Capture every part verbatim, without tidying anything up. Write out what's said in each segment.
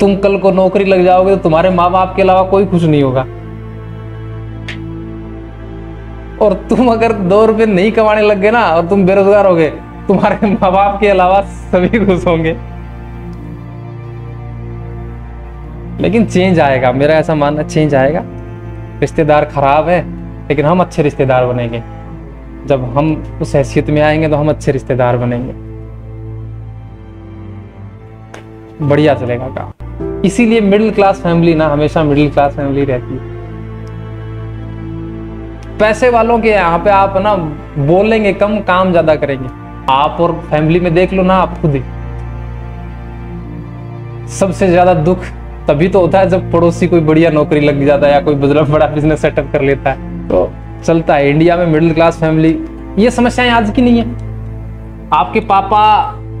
तुम कल को नौकरी लग जाओगे तो तुम्हारे माँ बाप के अलावा कोई खुश नहीं होगा। और तुम अगर दो रुपये नहीं कमाने लग गए ना और तुम बेरोजगार हो गए, तुम्हारे माँ बाप के अलावा सभी खुश होंगे। लेकिन चेंज आएगा, मेरा ऐसा मानना चेंज आएगा। रिश्तेदार खराब है लेकिन हम अच्छे रिश्तेदार बनेंगे। जब हम उस हैसियत में आएंगे तो हम अच्छे रिश्तेदार बनेंगे, बढ़िया चलेगा काम। इसीलिए मिडिल क्लास फैमिली ना हमेशा मिडिल क्लास फैमिली रहती है। पैसे वालों के यहाँ पे आप ना बोलेंगे कम, काम ज्यादा करेंगे। आप और फैमिली में देख लो ना, आप खुद ही सबसे ज्यादा दुख तभी तो होता है जब पड़ोसी कोई बढ़िया नौकरी लग जाता है या कोई बड़ा बिजनेस सेटअप कर लेता है तो चलता है। इंडिया में मिडिल क्लास फैमिली, ये समस्याएं आज की नहीं है। आपके पापा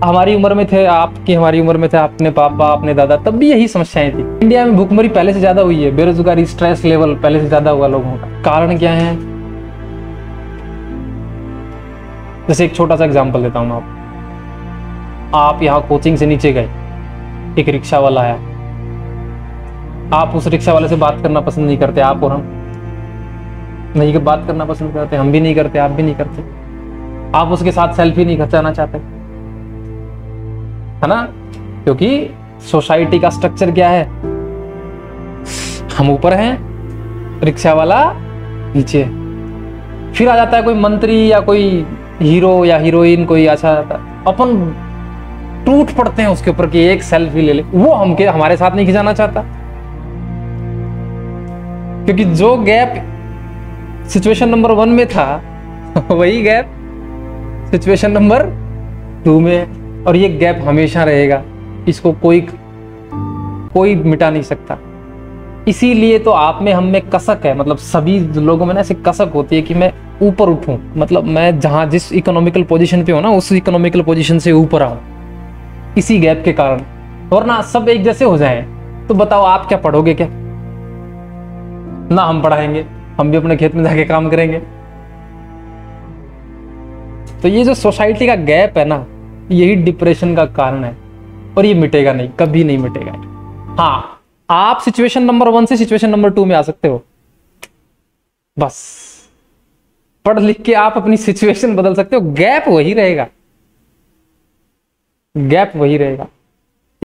हमारी उम्र में थे, आपकी हमारी उम्र में थे, अपने पापा अपने दादा, तब भी यही समस्याएं थी। इंडिया में भुखमरी पहले से ज्यादा हुई है, बेरोजगारी, स्ट्रेस लेवल पहले से ज्यादा हुआ लोगों का। कारण क्या है? जैसे एक छोटा सा एग्जांपल देता हूं, आप आप यहाँ कोचिंग से नीचे गए, एक रिक्शा वाला आया, आप उस रिक्शा वाले से बात करना पसंद नहीं करते, आप और हम नहीं बात करना पसंद करते, हम भी नहीं करते, आप भी नहीं करते, आप उसके साथ सेल्फी नहीं खिंचाना चाहते, है ना? क्योंकि सोसाइटी का स्ट्रक्चर क्या है, हम ऊपर हैं, रिक्शा वाला नीचे। फिर आ जाता है कोई मंत्री या कोई हीरो या हीरोइन, कोई अच्छा जाता है, अपन टूट पड़ते हैं उसके ऊपर कि एक सेल्फी ले ले। वो हमके हमारे साथ नहीं खिंचाना चाहता, क्योंकि जो गैप सिचुएशन नंबर वन में था वही गैप सिचुएशन नंबर टू में है। और ये गैप हमेशा रहेगा, इसको कोई कोई मिटा नहीं सकता। इसीलिए तो आप में, हम में कसक है, मतलब सभी लोगों में ना ऐसी कसक होती है कि मैं ऊपर उठूं, मतलब मैं जहां जिस इकोनॉमिकल पोजीशन पे हूं ना उस इकोनॉमिकल पोजीशन से ऊपर आऊं, इसी गैप के कारण। वरना सब एक जैसे हो जाए तो बताओ आप क्या पढ़ोगे? क्या ना हम पढ़ाएंगे, हम भी अपने खेत में जाके काम करेंगे। तो ये जो सोसाइटी का गैप है ना, यही डिप्रेशन का कारण है और ये मिटेगा नहीं, कभी नहीं मिटेगा। हाँ, आप सिचुएशन नंबर वन से सिचुएशन नंबर टू में आ सकते हो, बस पढ़ लिख के आप अपनी सिचुएशन बदल सकते हो, गैप वही रहेगा, गैप वही रहेगा।